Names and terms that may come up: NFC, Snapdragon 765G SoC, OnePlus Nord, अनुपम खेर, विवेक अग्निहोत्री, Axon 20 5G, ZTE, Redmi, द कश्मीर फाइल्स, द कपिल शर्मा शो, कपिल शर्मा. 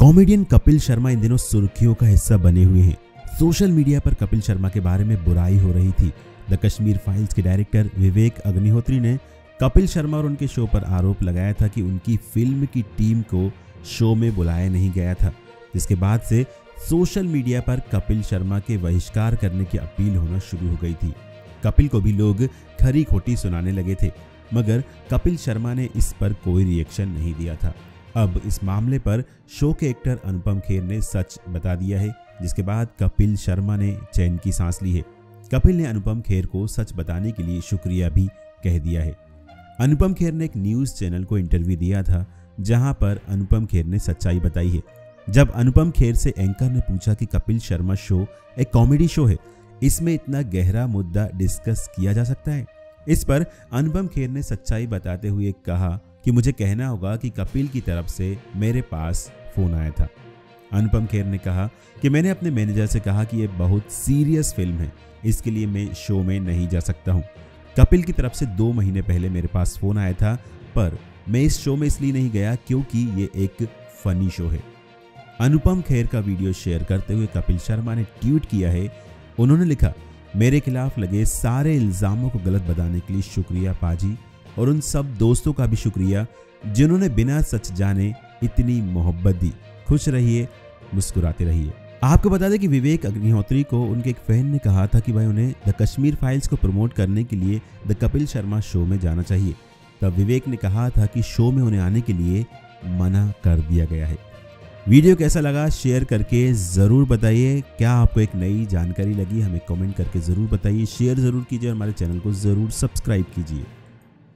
Comedian कपिल शर्मा इन दिनों सुर्खियों का हिस्सा बने हुए हैं। सोशल मीडिया पर कपिल शर्मा के बारे में बुराई हो रही थी। द कश्मीर फाइल्स के डायरेक्टर विवेक अग्निहोत्री ने कपिल शर्मा और उनके शो पर आरोप लगाया था कि उनकी फिल्म की टीम को शो में बुलाया नहीं गया था, जिसके बाद से सोशल मीडिया पर कपिल शर्मा के बहिष्कार करने की अपील होना शुरू हो गई थी। कपिल को भी लोग खरी खोटी सुनाने लगे थे, मगर कपिल शर्मा ने इस पर कोई रिएक्शन नहीं दिया था। अब इस मामले पर शो के एक्टर अनुपम खेर ने सच बता दिया है, जिसके बाद कपिल शर्मा ने चैन की सांस ली है। कपिल ने अनुपम खेर को सच बताने के लिए शुक्रिया भी कह दिया है। अनुपम खेर ने एक न्यूज़ चैनल को इंटरव्यू दिया था, जहां पर अनुपम खेर ने सच्चाई बताई है। जब अनुपम खेर से एंकर ने पूछा कि कपिल शर्मा शो एक कॉमेडी शो है, इसमें इतना गहरा मुद्दा डिस्कस किया जा सकता है, इस पर अनुपम खेर ने सच्चाई बताते हुए कहा कि मुझे कहना होगा कि कपिल की तरफ से मेरे पास फोन आया था। अनुपम खेर ने कहा कि मैंने अपने मैनेजर से कहा कि यह बहुत सीरियस फिल्म है, इसके लिए मैं शो में नहीं जा सकता हूँ। कपिल की तरफ से 2 महीने पहले मेरे पास फोन आया था, पर मैं इस शो में इसलिए नहीं गया क्योंकि ये एक फनी शो है। अनुपम खेर का वीडियो शेयर करते हुए कपिल शर्मा ने ट्वीट किया है। उन्होंने लिखा, मेरे खिलाफ लगे सारे इल्जामों को गलत बताने के लिए शुक्रिया पाजी, और उन सब दोस्तों का भी शुक्रिया जिन्होंने बिना सच जाने इतनी मोहब्बत दी। खुश रहिए, मुस्कुराते रहिए। आपको बता दें कि विवेक अग्निहोत्री को उनके एक फैन ने कहा था कि भाई उन्हें द कश्मीर फाइल्स को प्रमोट करने के लिए द कपिल शर्मा शो में जाना चाहिए। तब विवेक ने कहा था कि शो में उन्हें आने के लिए मना कर दिया गया है। वीडियो कैसा लगा शेयर करके ज़रूर बताइए। क्या आपको एक नई जानकारी लगी, हमें कमेंट करके ज़रूर बताइए। शेयर ज़रूर कीजिए और हमारे चैनल को ज़रूर सब्सक्राइब कीजिए।